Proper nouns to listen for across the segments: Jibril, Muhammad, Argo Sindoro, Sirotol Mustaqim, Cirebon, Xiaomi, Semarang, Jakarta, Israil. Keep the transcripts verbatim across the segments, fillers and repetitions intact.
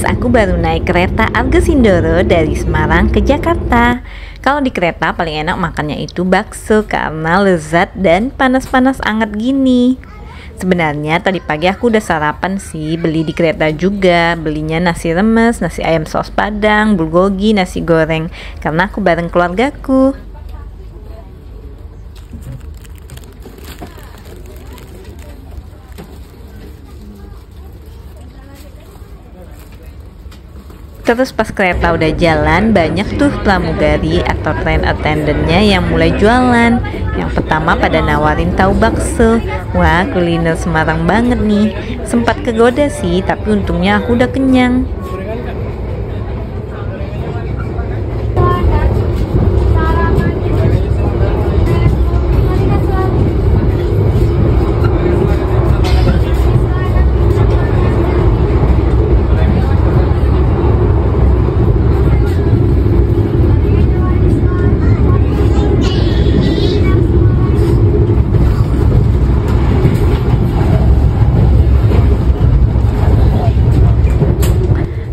guys, aku baru naik kereta Argo Sindoro dari Semarang ke Jakarta. Kalau di kereta paling enak makannya itu bakso karena lezat dan panas-panas anget gini. Sebenarnya tadi pagi aku udah sarapan sih, beli di kereta juga. Belinya nasi remes, nasi ayam saus padang, bulgogi, nasi goreng karena aku bareng keluargaku. Terus pas kereta udah jalan, banyak tuh pramugari atau train attendant-nya yang mulai jualan. Yang pertama pada nawarin tahu bakso. Wah, kuliner Semarang banget nih. Sempat kegoda sih, tapi untungnya aku udah kenyang.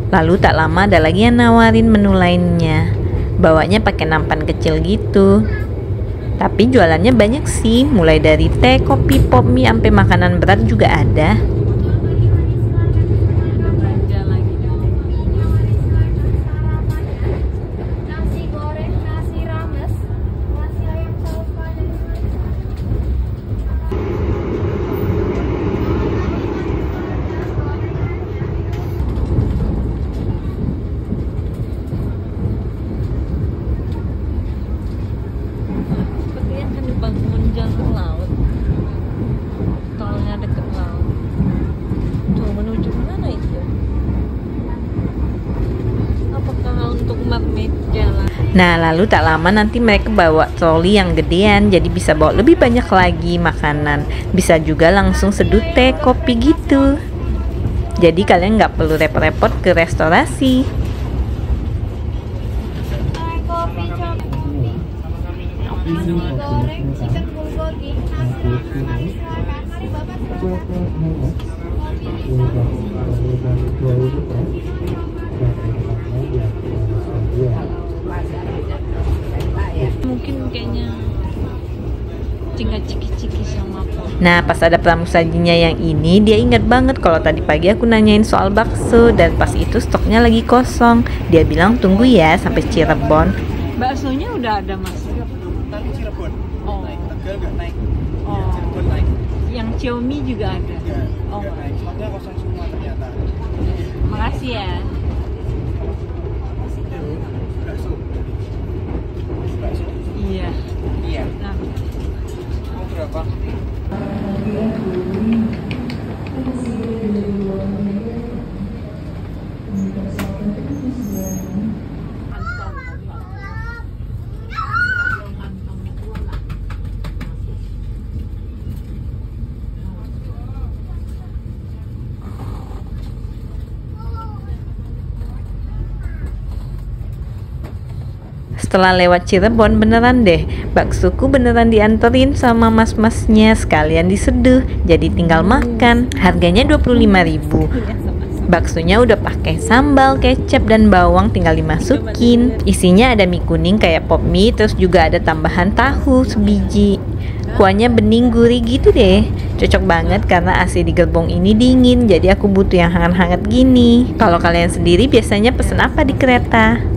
Lalu tak lama ada lagi yang nawarin menu lainnya. Bawanya pakai nampan kecil gitu. Tapi jualannya banyak sih, mulai dari teh, kopi, pop mie, sampai makanan berat juga ada. Nah, lalu tak lama nanti mereka bawa troli yang gedean, jadi bisa bawa lebih banyak lagi makanan. Bisa juga langsung seduh teh, kopi gitu. Jadi kalian nggak perlu repot-repot ke restorasi. Mungkin kayaknya tinggal ciki-ciki sama pop. Nah, pas ada pramusajinya yang ini, dia ingat banget kalau tadi pagi aku nanyain soal bakso dan pas itu stoknya lagi kosong. Dia bilang tunggu ya sampai Cirebon. Baksonya udah ada mas. Tadi Cirebon. Oh. Naik. Naik. Oh. Cirebon naik. Yang Xiaomi juga ada. Ya, oh. Naik. Stoknya kosong semua ternyata. Makasih ya. Iya. Iya. Nah. Mau berapa? Setelah lewat Cirebon beneran deh, baksoku beneran dianterin sama mas-masnya, sekalian diseduh, jadi tinggal makan. Harganya dua puluh lima ribu rupiah. Baksonya udah pakai sambal, kecap, dan bawang tinggal dimasukin. Isinya ada mie kuning kayak pop mie, terus juga ada tambahan tahu sebiji. Kuahnya bening gurih gitu deh. Cocok banget karena A C di gerbong ini dingin, jadi aku butuh yang hangat-hangat gini. Kalau kalian sendiri biasanya pesen apa di kereta?